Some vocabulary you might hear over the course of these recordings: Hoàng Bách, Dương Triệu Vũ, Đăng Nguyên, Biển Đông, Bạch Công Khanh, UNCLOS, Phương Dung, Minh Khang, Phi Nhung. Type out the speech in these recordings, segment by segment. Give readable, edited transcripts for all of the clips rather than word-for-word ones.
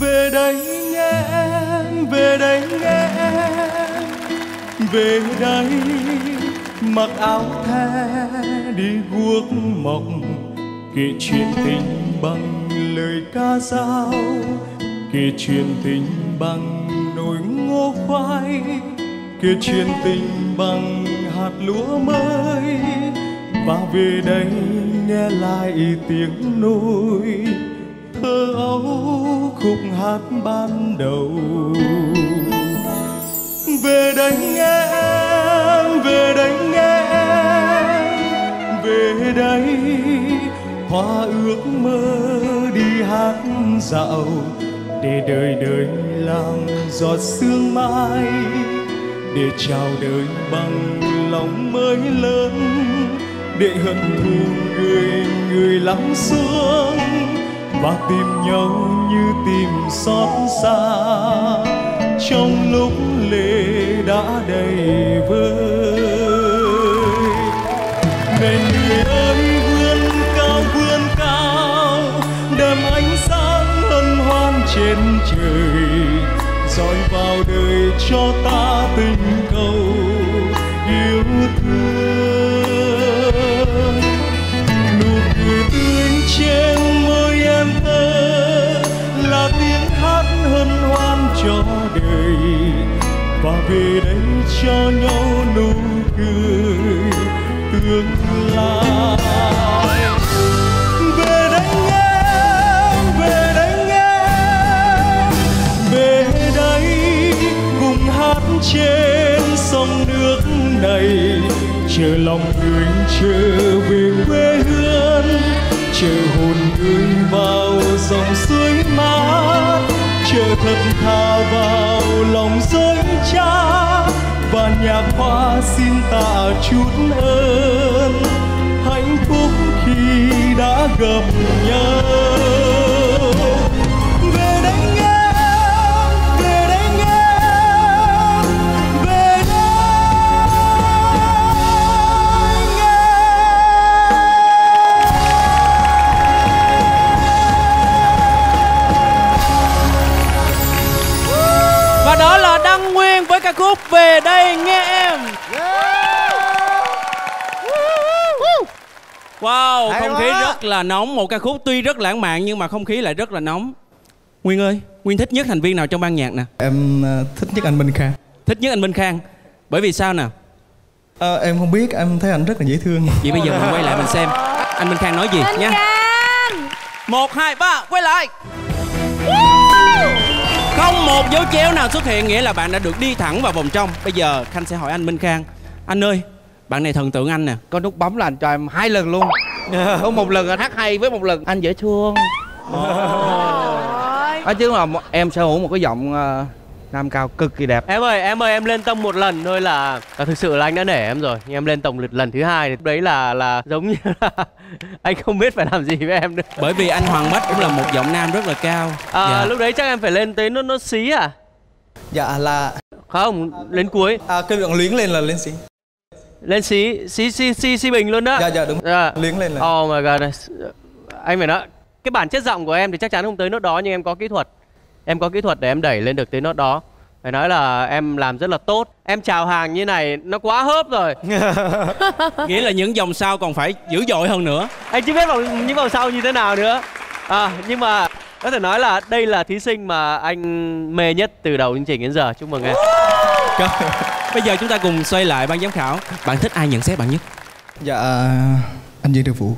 Về đây nghe em, về đây nghe em, về đây mặc áo the đi guốc mộng, kể chuyện tình bằng lời ca dao, kể chuyện tình bằng nồi ngô khoai, kể chuyện tình bằng hạt lúa mới. Và về đây nghe lại tiếng núi thơ ấu khúc hát ban đầu. Về đây nghe em, về đây nghe em, về đây hoa ước mơ đi hát dạo, để đời đời làm giọt sương mai, để chào đời bằng lòng mới lớn, để hận thù người người lắng xuống, và tìm nhau như tìm xót xa trong lúc lệ đã đầy vơi. Nên người ơi vươn cao đem ánh sáng hân hoan trên trời, dọi vào đời cho ta tình cầu yêu thương. Nụ cười tươi trên cho đời, và về đây cho nhau nụ cười tương lai. Về đây nghe em, về đây nghe em, về đây cùng hát trên sông nước này, chờ lòng người trở về quê hương, chờ hồn người vào dòng suối mát, chờ thật thà vào lòng dối cha, và nhạc hoa xin tạ chút ơn hạnh phúc khi đã gặp nhau. Về đây nghe em, về đây nghe em, về đây nghe em. Và đó là Đăng Nguyên với ca khúc Về đây nghe em. Wow, hay không quá. Khí rất là nóng, một ca khúc tuy rất lãng mạn nhưng mà không khí lại rất là nóng. Nguyên ơi, Nguyên thích nhất thành viên nào trong ban nhạc nè? Em thích nhất anh Minh Khang. Thích nhất anh Minh Khang, bởi vì sao nè? Em không biết, em thấy anh rất là dễ thương. Vậy bây giờ mình quay lại mình xem anh Minh Khang nói gì Minh nha. Khang! 1, 2, 3, quay lại. Không một dấu chéo nào xuất hiện, nghĩa là bạn đã được đi thẳng vào vòng trong. Bây giờ Khanh sẽ hỏi anh Minh Khang, anh ơi, bạn này thần tượng anh nè, có nút bấm là anh cho em 2 lần luôn. Có 1 lần anh hát hay với 1 lần anh dễ thương. Nói chứ là em sở hữu một cái giọng nam cao cực kỳ đẹp. Em ơi em lên tông 1 lần thôi là thực sự là anh đã nể em rồi. Nhưng em lên tông lần thứ 2 thì đấy là giống như là anh không biết phải làm gì với em nữa. Bởi vì anh Hoàng Bách cũng là một giọng nam rất là cao. Dạ. Lúc đấy chắc em phải lên tới nó xí à? Dạ là không, đến cuối. Cái đoạn luyến lên là lên xí. Lên xí bình luôn đó. Dạ đúng. Luyến lên là. Oh my god. Anh phải nói cái bản chất giọng của em thì chắc chắn không tới nốt đó, nhưng em có kỹ thuật. Em có kỹ thuật để em đẩy lên được tới nốt đó. Phải nói là em làm rất là tốt. Em chào hàng như này nó quá hớp rồi. Nghĩa là những vòng sau còn phải dữ dội hơn nữa. Anh chưa biết những vòng sau như thế nào nữa. Nhưng mà có thể nói là đây là thí sinh mà anh mê nhất từ đầu chương trình đến giờ. Chúc mừng em. Bây giờ chúng ta cùng xoay lại ban giám khảo. Bạn thích ai nhận xét bạn nhất? Dạ anh Dương Triệu Vũ.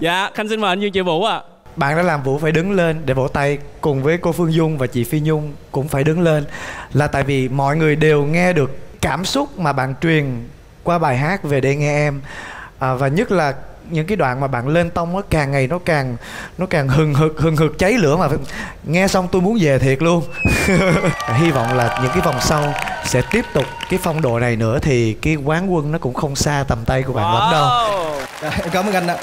Dạ Khanh xin mời anh Dương Triệu Vũ ạ. Bạn đã làm Vũ phải đứng lên để vỗ tay, cùng với cô Phương Dung và chị Phi Nhung cũng phải đứng lên, là tại vì mọi người đều nghe được cảm xúc mà bạn truyền qua bài hát Về đây nghe em. Và nhất là những cái đoạn mà bạn lên tông, nó càng ngày nó càng hừng hực cháy lửa, mà nghe xong tôi muốn về thiệt luôn. Hy vọng là những cái vòng sau sẽ tiếp tục cái phong độ này nữa, thì cái quán quân nó cũng không xa tầm tay của bạn lắm đâu. Cảm ơn anh ạ.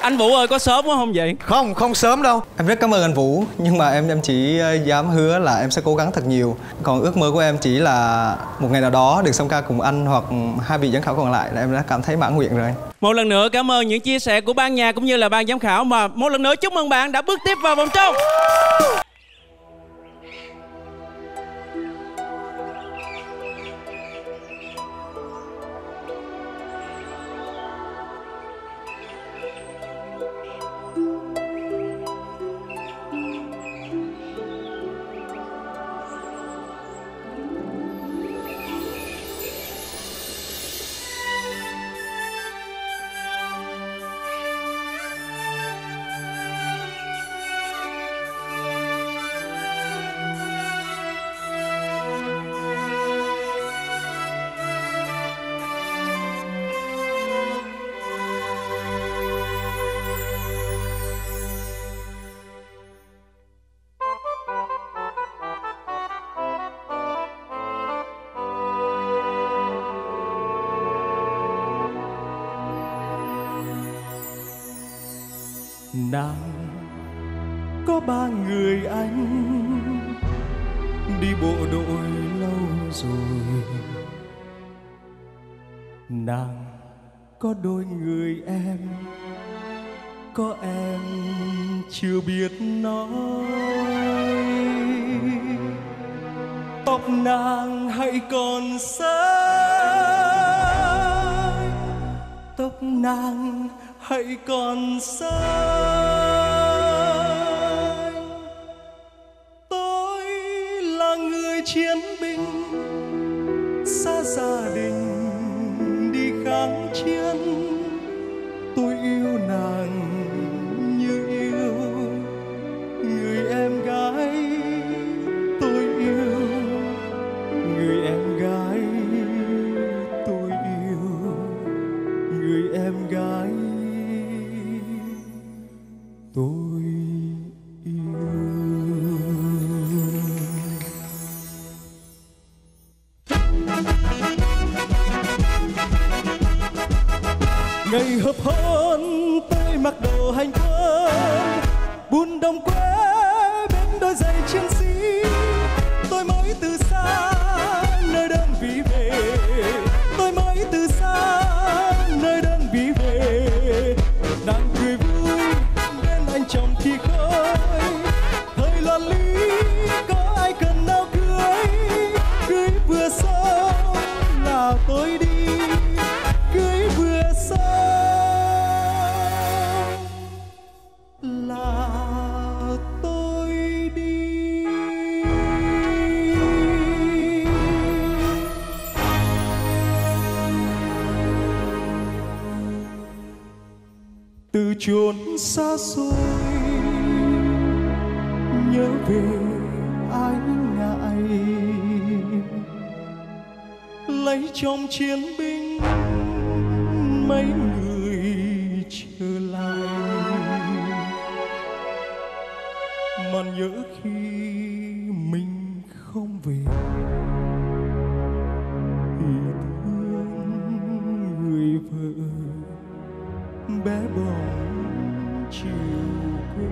Anh Vũ ơi, có sớm quá không vậy? Không, không sớm đâu. Em rất cảm ơn anh Vũ, nhưng mà em chỉ dám hứa là em sẽ cố gắng thật nhiều. Còn ước mơ của em chỉ là một ngày nào đó được song ca cùng anh hoặc 2 vị giám khảo còn lại là em đã cảm thấy mãn nguyện rồi. Một lần nữa cảm ơn những chia sẻ của ban nhạc cũng như là ban giám khảo, mà một lần nữa chúc mừng bạn đã bước tiếp vào vòng trong. có ba người anh đi bộ đội lâu rồi. Nàng có đôi người em, có em chưa biết nói. Tóc nàng hãy còn sợi, tóc nàng hãy còn sợi. Tôi là người chiến binh xa gia đình đi kháng chiến. Tôi yêu nàng như yêu người em gái. Ngày hợp hôn tôi mặc đồ hành quân, buôn đồng quê bên đôi giày chiến sĩ. Tôi mới từ xa nơi đơn vị về, tôi mới từ xa nơi đơn vị về. Nàng cười vui bên anh chồng thì khơi, thời loạn lý có ai cần nào cưới. Cưới vừa xong là tôi đi, cưới vừa xong là tôi đi. Từ chốn xa xôi nhớ về ái ngại, lấy chồng chiến binh mấy người trở lại. Mà nhớ khi mình không về thì thương người vợ bé bỏng chiều quê.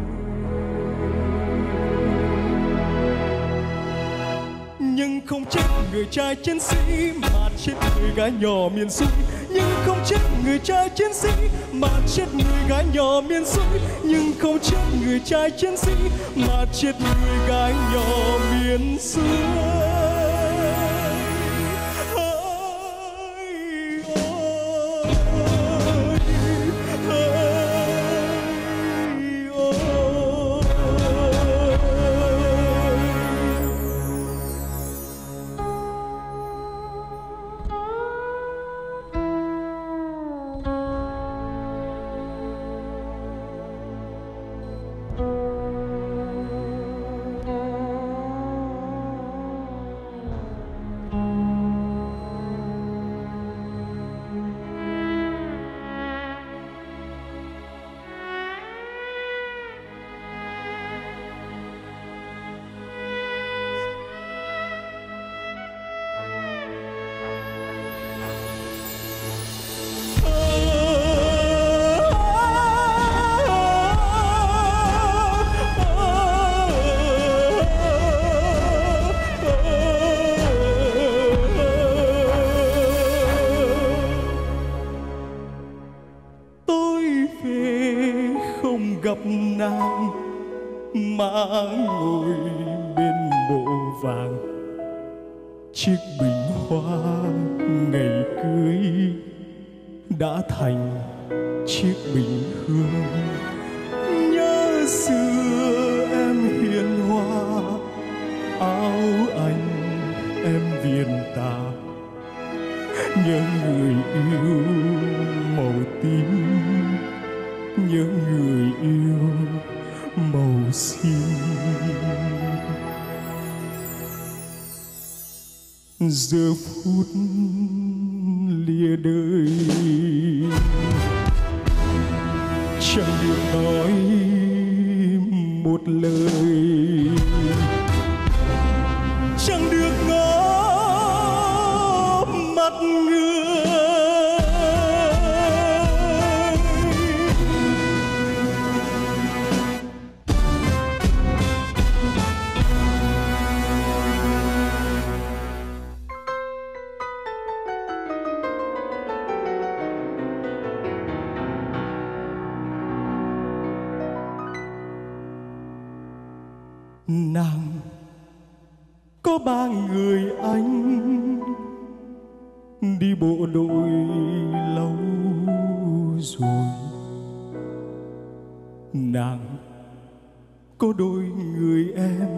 Nhưng không trách người trai chiến sĩ mà chết người gái nhỏ miền xuôi. Nhưng không trách người trai chiến sĩ mà chết người gái nhỏ miền xuôi. Nhưng không trách người trai chiến sĩ mà chết người gái nhỏ miền xuôi. Giờ phút lìa đời chẳng được nói một lời, chẳng được ngó mặt người. Nàng có ba người anh đi bộ đội lâu rồi. Nàng có đôi người em,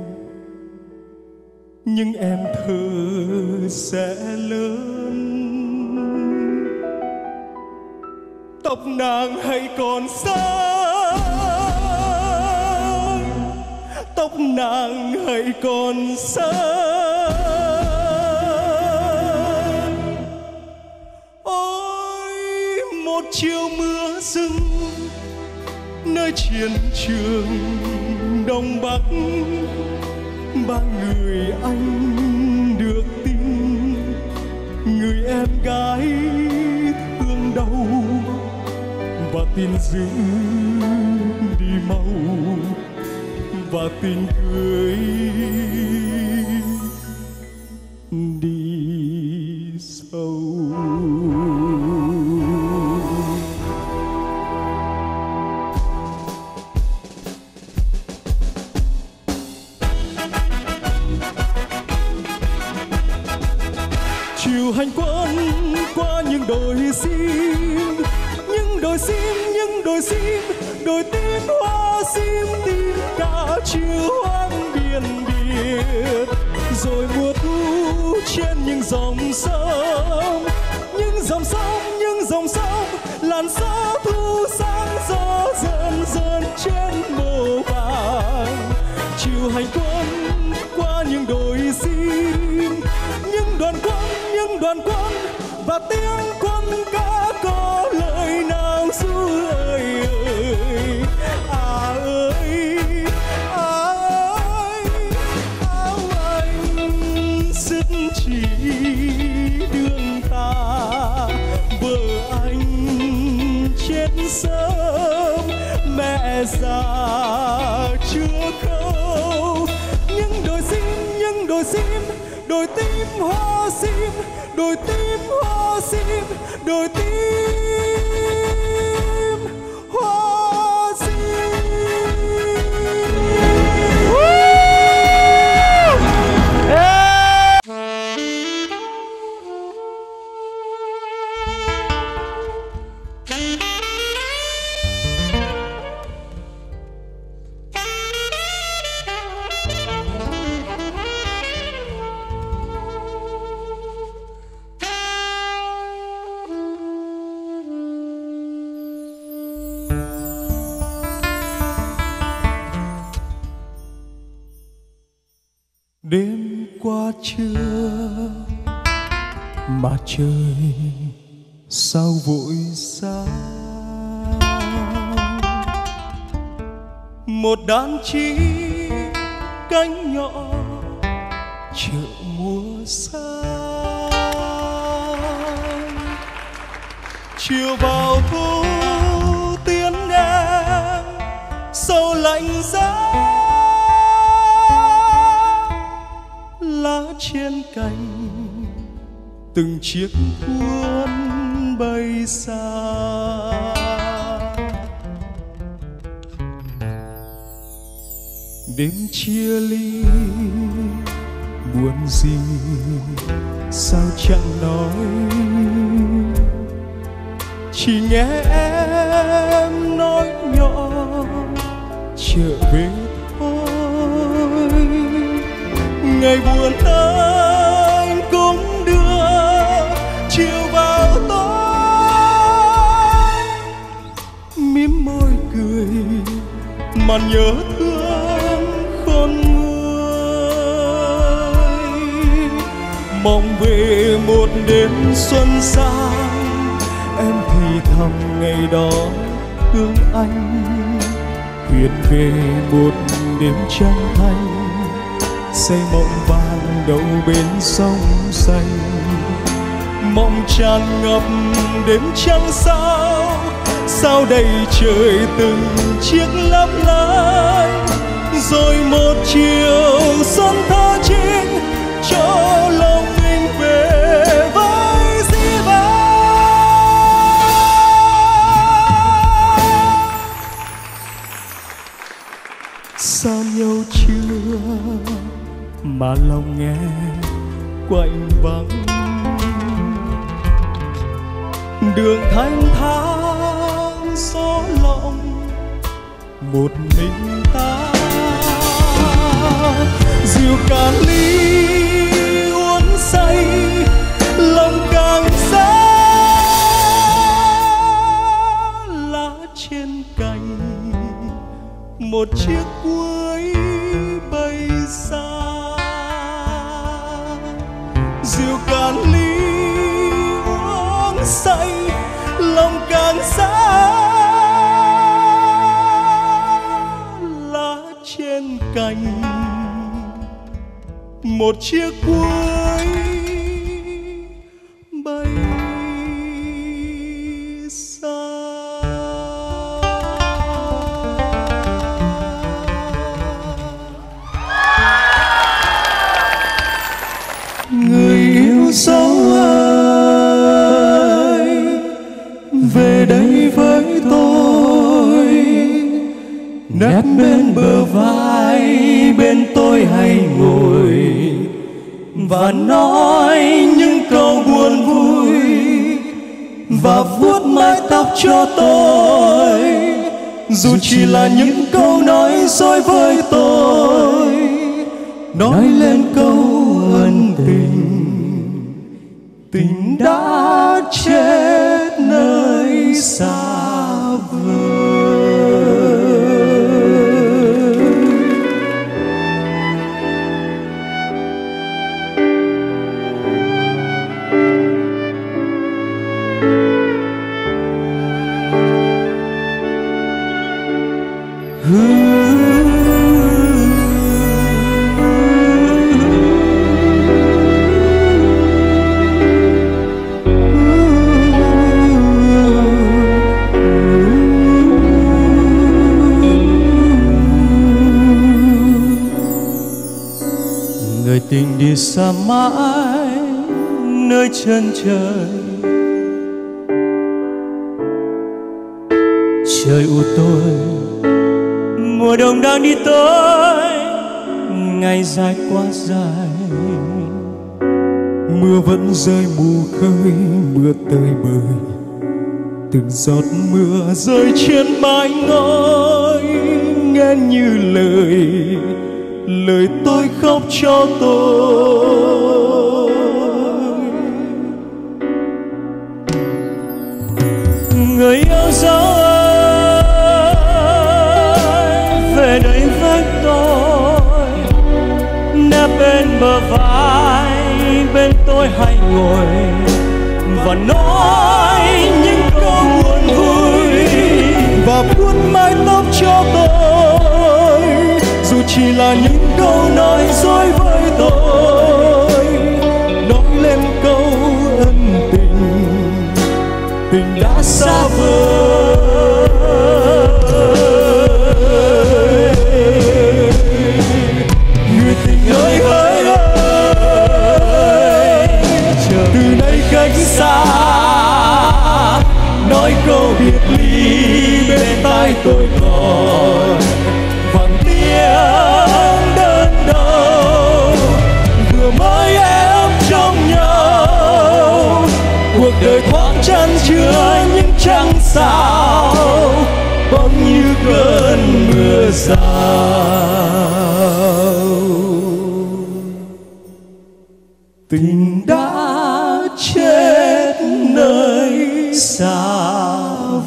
nhưng em thơ sẽ lớn. Tóc nàng hay còn sáng, tóc nàng hay còn sáng. Ôi một chiều mưa rừng nơi chiến trường Đông Bắc, ba người anh được tin người em gái thương đau và tin giữ đi mau và tin cưới đi sâu. Chiều hành quân qua những đồi sim, đồi sim, những đồi sim, đồi tím hoa sim tím cả chiều hoang biển biệt. Rồi mùa thu trên những dòng sông, những dòng sông, những dòng sông, làn gió thu sáng gió dần dần trên màu vàng. Chiều hành quân qua những đồi sim, những đoàn quân và tiếng quân ca có lời nào du ơi ơi à ơi à ơi áo anh sức chỉ đường ta vợ anh chết sớm mẹ già chưa câu. Những đồi sim, những đồi sim, đồi tím hoa sim, đồi tím hoa sim, đồi tím hoa sim. Yeah. Đêm qua trưa mà trời sao vội xa, một đàn chim cánh nhỏ chợ mùa xa. Chiều vào thu tiếng em sâu lạnh giá, lá trên cành từng chiếc cuốn bay xa. Đêm chia ly buồn gì sao chẳng nói, chỉ nghe em nói nhỏ trở về. Ngày buồn anh cũng đưa chiều vào tối, mím môi cười mà nhớ thương khôn nguôi. Mong về một đêm xuân sang, em thì thầm ngày đó thương anh. Huyền về một đêm trăng thanh, xây mộng vàng đầu bên sông xanh. Mộng tràn ngập đêm trăng sao, sao đầy trời từng chiếc lấp lánh. Rồi một chiều xuân thơ chính cho lòng mình về với dĩ vãng. nhau chưa mà lòng em quạnh vắng. Đường thanh thang gió lộng một mình ta, rượu càng ly uốn say lòng càng xa. Lá trên cành một chiếc cuối bay xa, rượu càng ly uống say lòng càng xa. Lá trên cành một chiếc cuối bay xa. Người yêu dấu ơi, về đây với tôi, nép bên bờ vai bên tôi hay ngồi và nói những câu buồn vui, và vuốt mái tóc cho tôi, dù chỉ là những câu nói dối với tôi, nói lên câu ân tình. Tình đã chết nơi xa vời. Tình đi xa mãi nơi chân trời, trời u tối, mùa đông đang đi tới, ngày dài quá dài, mưa vẫn rơi mù khơi, mưa tơi bời, từng giọt mưa rơi trên mái ngói, nghe như lời lời tôi khóc cho tôi. Người yêu dấu ơi, về đây với tôi, nép bên bờ vai bên tôi hay ngồi và nói những câu buồn vui, và vuốt mái tóc cho tôi, dù chỉ là những câu nói dối với tôi, nói lên câu ân tình. Tình đã xa vời. Người tình ơi hỡi ơi, từ đây cách xa, nói câu biệt ly bên tai tôi còn vang tiếng đơn đau. Vừa mới ấm trong nhau, cuộc đời thoáng chăn chứa những trăng sao, bỗng như cơn mưa rào. Tình đã chết nơi xa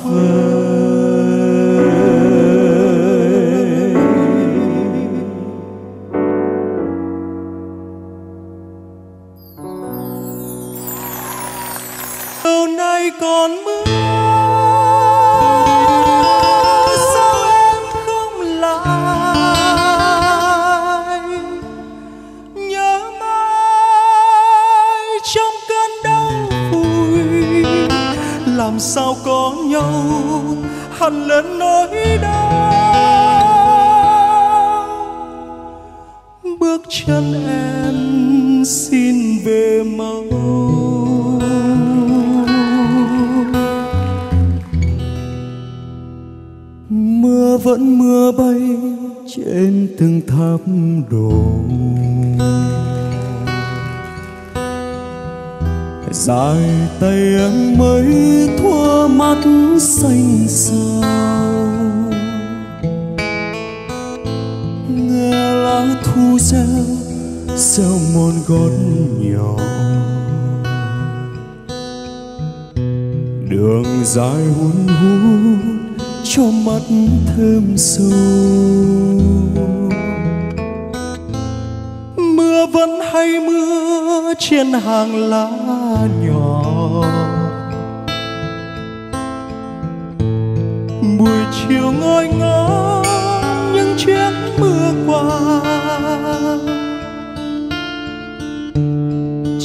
vời. Còn mưa sao em không lại, nhớ mãi trong cơn đau vui, làm sao có nhau hằn lên nỗi đau. Bước chân em xin về mau, vẫn mưa bay trên từng tháp đồ. Dài tay em mới thua mắt xanh sao, nghe lá thu reo reo mòn gót nhỏ. Đường dài hun hút cho mắt thơm sâu. Mưa vẫn hay mưa trên hàng lá nhỏ, buổi chiều ngồi ngó những chiếc mưa qua.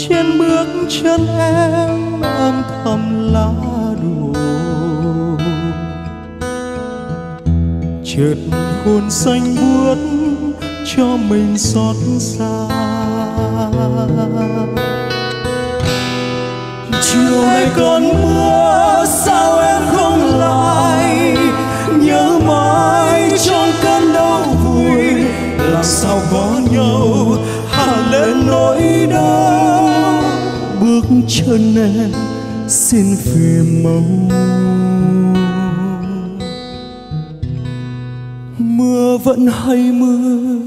Trên bước chân em âm thầm lá đổ, chợt hồn xanh buốt cho mình xót xa. Chiều nay còn mưa sao em không lại, nhớ mãi trong cơn đau vui. Làm sao có nhau hạ lên nỗi đau, bước chân em xin về mau. Mưa vẫn hay mưa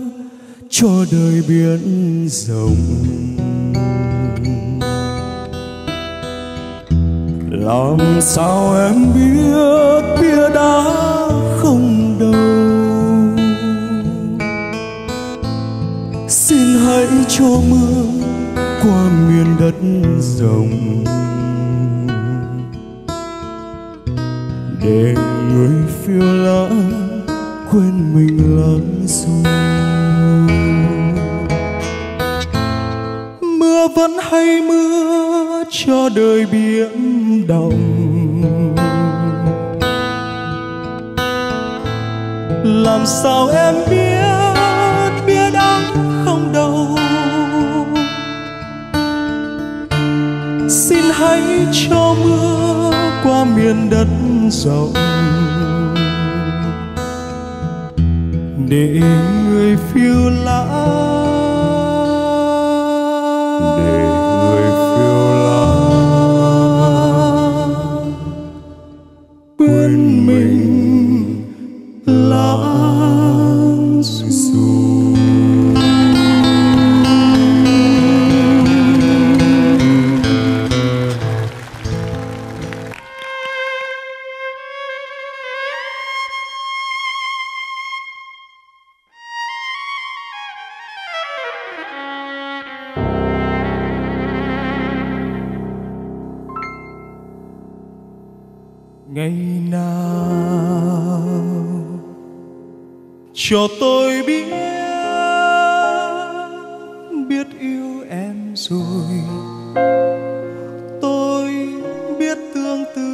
cho đời biển rộng, làm sao em biết bia đá không đâu. Xin hãy cho mưa qua miền đất rộng, để người phiêu lãng quên mình lắm rồi. Mưa vẫn hay mưa cho đời biển động, làm sao em biết bia đá không đâu. Xin hãy cho mưa qua miền đất rộng, để người phiêu lãng, để người phiêu lãng quên mình lãng du. Ngày nào cho tôi biết yêu em rồi, tôi biết tương tư.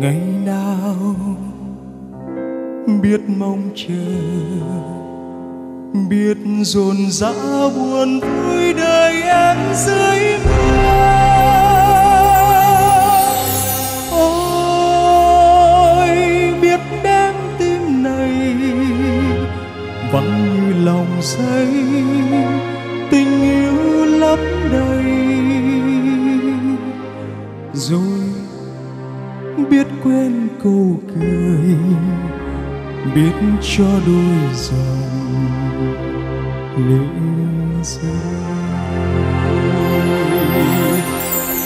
Ngày nào biết mong chờ, biết dồn dã buồn vui đời em dưới mưa. Vắng như lòng giấy tình yêu lấp đầy, rồi biết quên câu cười, biết cho đôi dòng lệ rơi.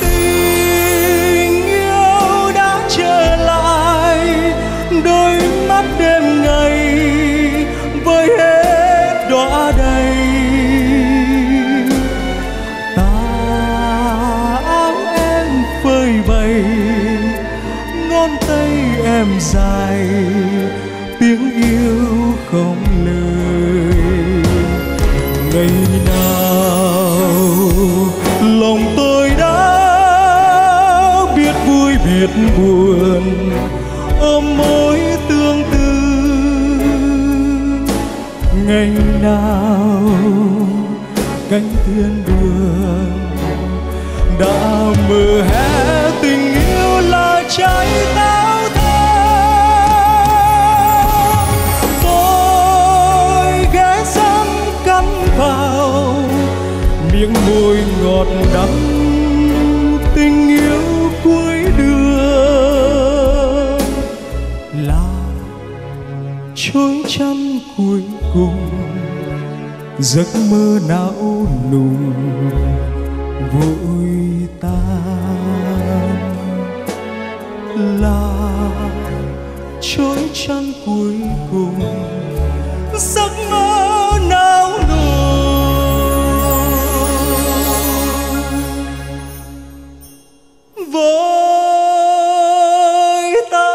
Tình yêu đã trở lại đôi mắt đêm ngày, hết đọa đầy ta áo em phơi bày, ngón tay em dài tiếng yêu không lời. Ngày nào lòng tôi đã biết vui biết buồn, ôm mối tương tư. Ngày nào cánh thiên đường đã mờ hé, tình yêu là trái táo thơm. giọt đắng tình yêu cuối đường là trôi trăm cuối cùng giấc mơ não nùng vội tan là trôi trăm cuối cùng giấc mơ não nùng vội tan.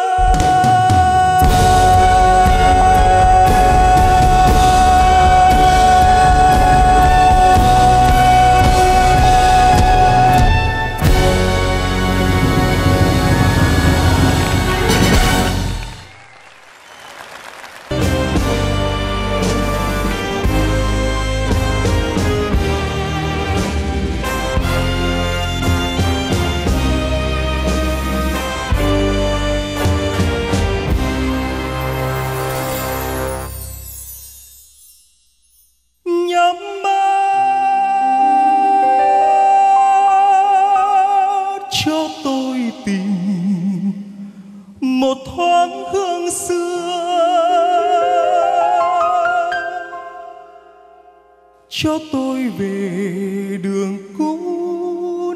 Cho tôi về đường cũ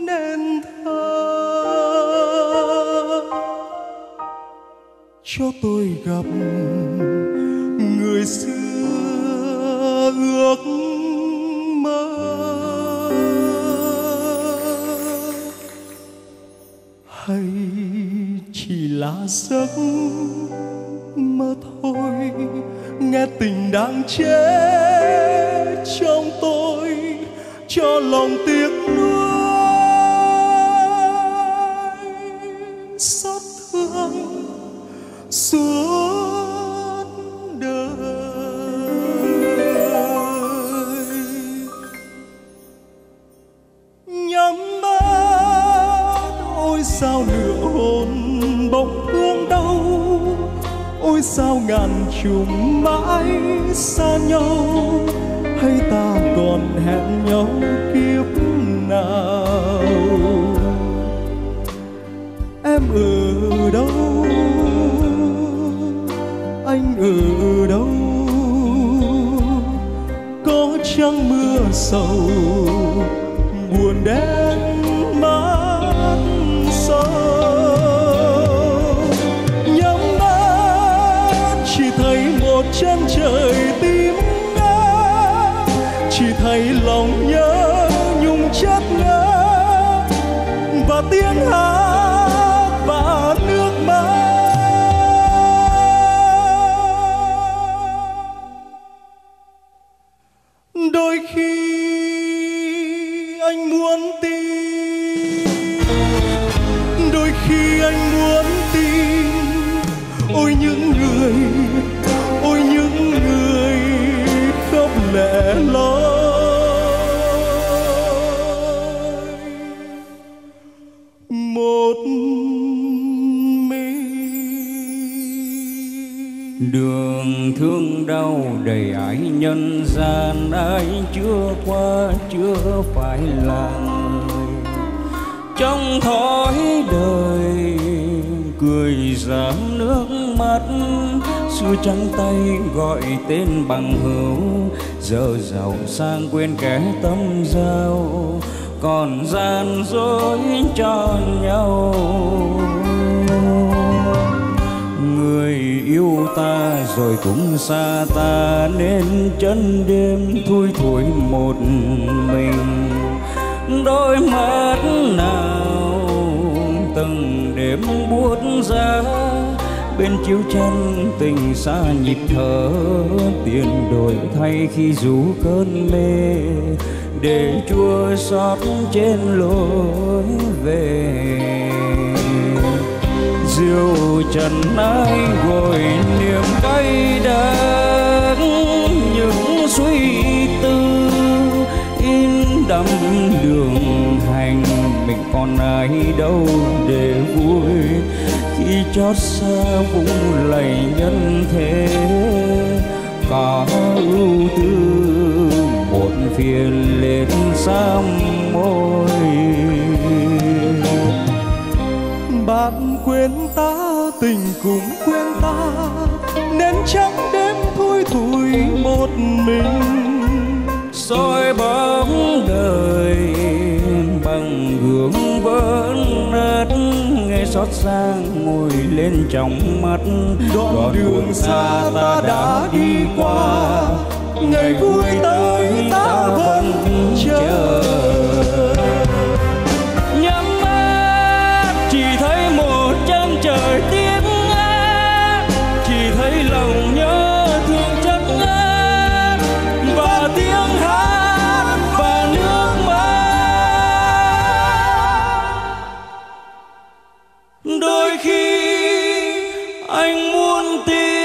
nên thơ, cho tôi gặp người xưa ước mơ. Hay chỉ là giấc mơ thôi, nghe tình đang chết trong tôi cho lòng tiếc nuối xót thương suốt đời. Nhắm mắt ôi sao nửa hồn bỗng thương đau, ôi sao ngàn trùng mãi xa nhau. Hay ta còn hẹn nhau kiếp nào? Em ở đâu? Anh ở đâu? Có chăng mưa sầu buồn đến mắt sâu? Nhắm mắt chỉ thấy một chân trời tim, chỉ thấy lòng nhớ nhung chất nhớ và tiếng hát và nước mắt. Đôi khi anh muốn tin, đôi khi anh muốn tin. Ôi những người, ôi những người khóc lẻ loi. Đường thương đau đầy ải nhân gian, ai chưa qua chưa phải là người. Trong thói đời cười giảm nước mắt, xưa trắng tay gọi tên bằng hữu, giờ giàu sang quên kẻ tâm giao, còn gian dối cho nhau. Người yêu ta rồi cũng xa ta, nên chân đêm thui thủi một mình. Đôi mắt nào từng đêm buốt giá, bên chiếu chân tình xa nhịp thở, tiền đổi thay khi rủ cơn mê, để chua xót trên lối về. Rượu trần ai vội niềm cay đắng, những suy tư in đậm đường hành. Mình còn ai đâu để vui, khi chót xa cũng lầy nhân thế. Có ưu tư một phiền lên xa môi, quên ta, tình cũng quên ta, nên trắng đêm thui thủi một mình soi bóng đời bằng gương vỡ nát, nghe xót xa ngồi lên trong mắt. Đoạn đường xa ta đã đi qua, ngày vui tới ta vẫn chờ. Nhắm mắt chỉ thấy một chân trời tiếng ngát, chỉ thấy lòng nhớ thương chất ngát, và tiếng hát và nước mắt. Đôi khi anh muốn tin,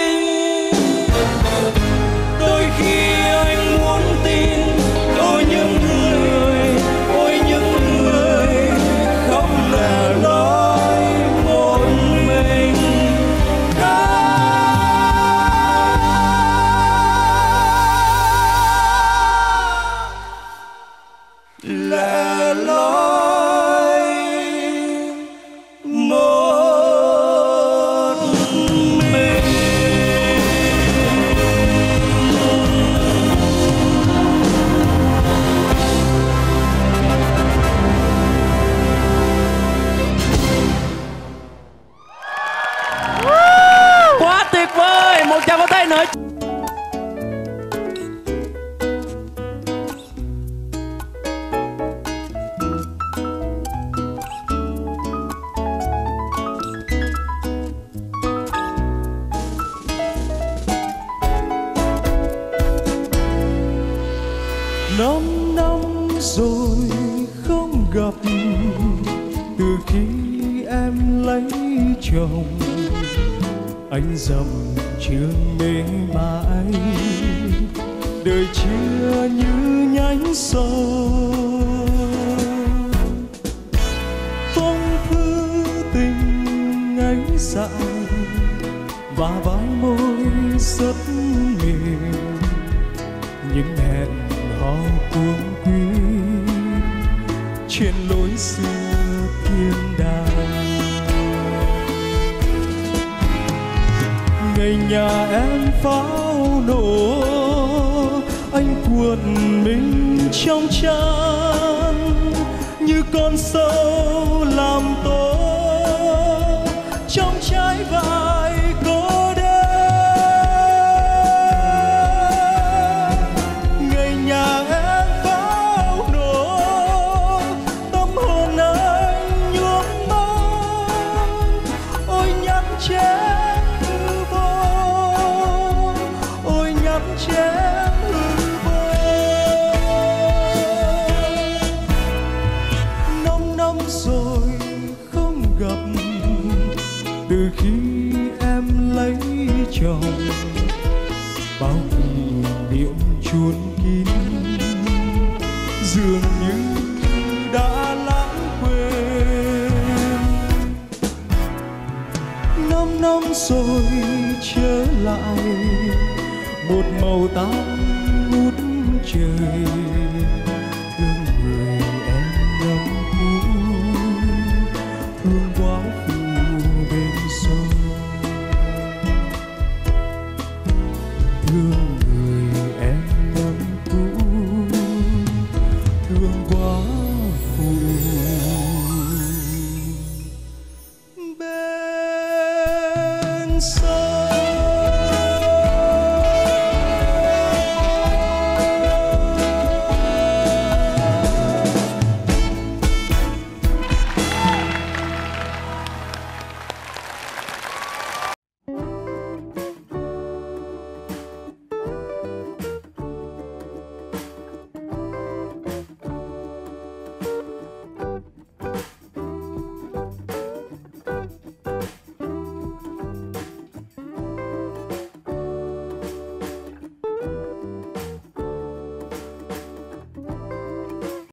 anh dầm trường mê mãi, đời chưa như nhánh sâu. Phong thư tình anh dặn và vái môi rất mềm, những hẹn hò cuống quýt trên lối xưa thiên đàng. Ngày nhà em pháo nổ, anh cuộn mình trong chăn như con sâu làm tố trong trái vải cô đơn. Ngày nhà em pháo nổ, tâm hồn anh nhuốm máu, ôi nhắn chết. Từ khi em lấy chồng, bao kỷ niệm chốn kín dường như đã lãng quên. 5 năm rồi trở lại, một màu táo ngút trời, thương người em ngấm ngùi, thương quá. Hãy subscribe